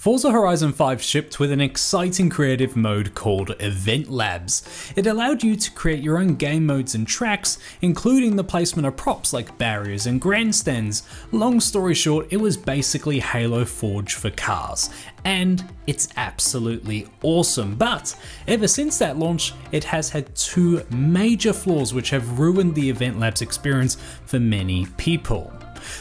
Forza Horizon 5 shipped with an exciting creative mode called Event Labs. It allowed you to create your own game modes and tracks, including the placement of props like barriers and grandstands. Long story short, it was basically Halo Forge for cars, and it's absolutely awesome. But ever since that launch, it has had two major flaws which have ruined the Event Labs experience for many people.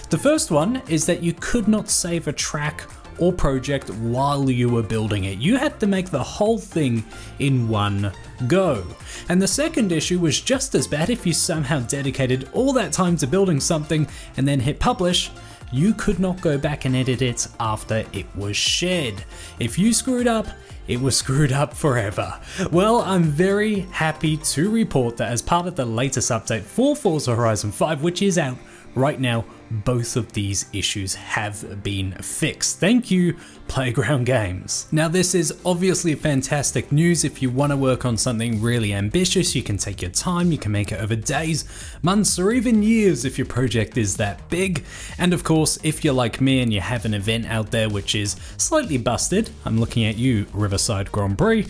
The first one is that you could not save a track or project while you were building it. You had to make the whole thing in one go. And the second issue was just as bad. If you somehow dedicated all that time to building something and then hit publish, you could not go back and edit it after it was shared. If you screwed up, it was screwed up forever. Well, I'm very happy to report that as part of the latest update for Forza Horizon 5, which is out right now, both of these issues have been fixed. Thank you, Playground Games. Now, this is obviously fantastic news. If you want to work on something really ambitious, you can take your time. You can make it over days, months, or even years if your project is that big. And of course, if you're like me and you have an event out there which is slightly busted, I'm looking at you, Riverside Grand Prix,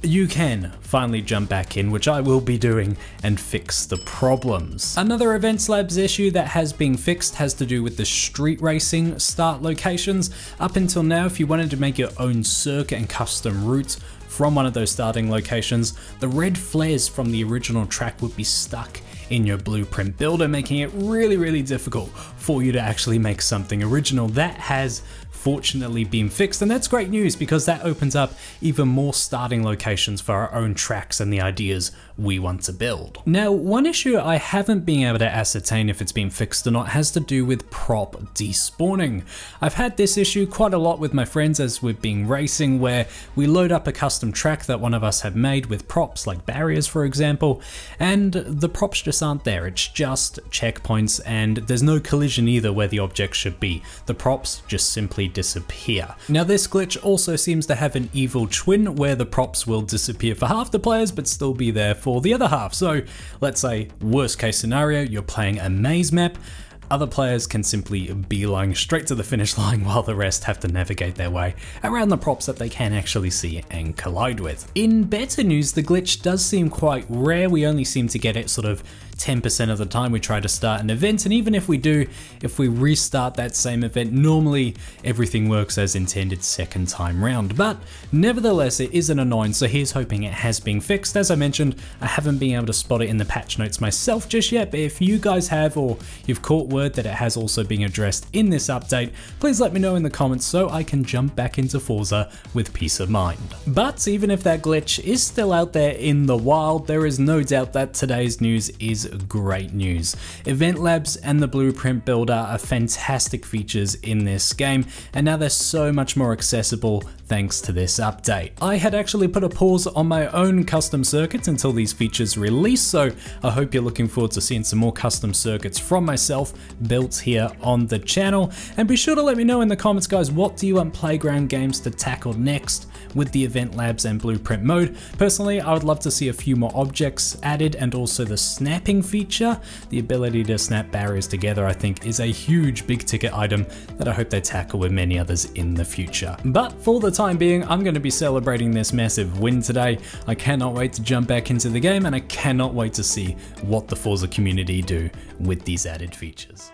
you can finally jump back in, which I will be doing, and fix the problems. Another Event Labs issue that has been fixed has to do with the street racing start locations. Up until now, if you wanted to make your own circuit and custom routes from one of those starting locations, the red flares from the original track would be stuck in your blueprint builder, making it really, really difficult for you to actually make something original. That has fortunately been fixed, and that's great news because that opens up even more starting locations for our own tracks and the ideas we want to build. Now, one issue I haven't been able to ascertain if it's been fixed or not has to do with prop despawning. I've had this issue quite a lot with my friends as we've been racing, where we load up a custom track that one of us had made with props like barriers, for example, and the props just aren't there. It's just checkpoints, and there's no collision either where the objects should be. The props just simply disappear. Now, this glitch also seems to have an evil twin where the props will disappear for half the players but still be there for the other half. So let's say worst case scenario, you're playing a maze map. Other players can simply beeline straight to the finish line while the rest have to navigate their way around the props that they can actually see and collide with. In better news, the glitch does seem quite rare. We only seem to get it sort of 10% of the time we try to start an event, and even if we do, if we restart that same event, normally everything works as intended second time round. But nevertheless, it is an annoyance, so here's hoping it has been fixed. As I mentioned, I haven't been able to spot it in the patch notes myself just yet, but if you guys have, or you've caught word that it has also been addressed in this update, please let me know in the comments so I can jump back into Forza with peace of mind. But even if that glitch is still out there in the wild, there is no doubt that today's news is great news. Event Labs and the Blueprint Builder are fantastic features in this game, and now they're so much more accessible thanks to this update. I had actually put a pause on my own custom circuits until these features release, so I hope you're looking forward to seeing some more custom circuits from myself built here on the channel. And be sure to let me know in the comments, guys, what do you want Playground Games to tackle next with the Event Labs and Blueprint mode? Personally, I would love to see a few more objects added, and also the snapping feature. The ability to snap barriers together, I think, is a huge big ticket item that I hope they tackle with many others in the future. But for the time being, I'm going to be celebrating this massive win today. I cannot wait to jump back into the game, and I cannot wait to see what the Forza community do with these added features.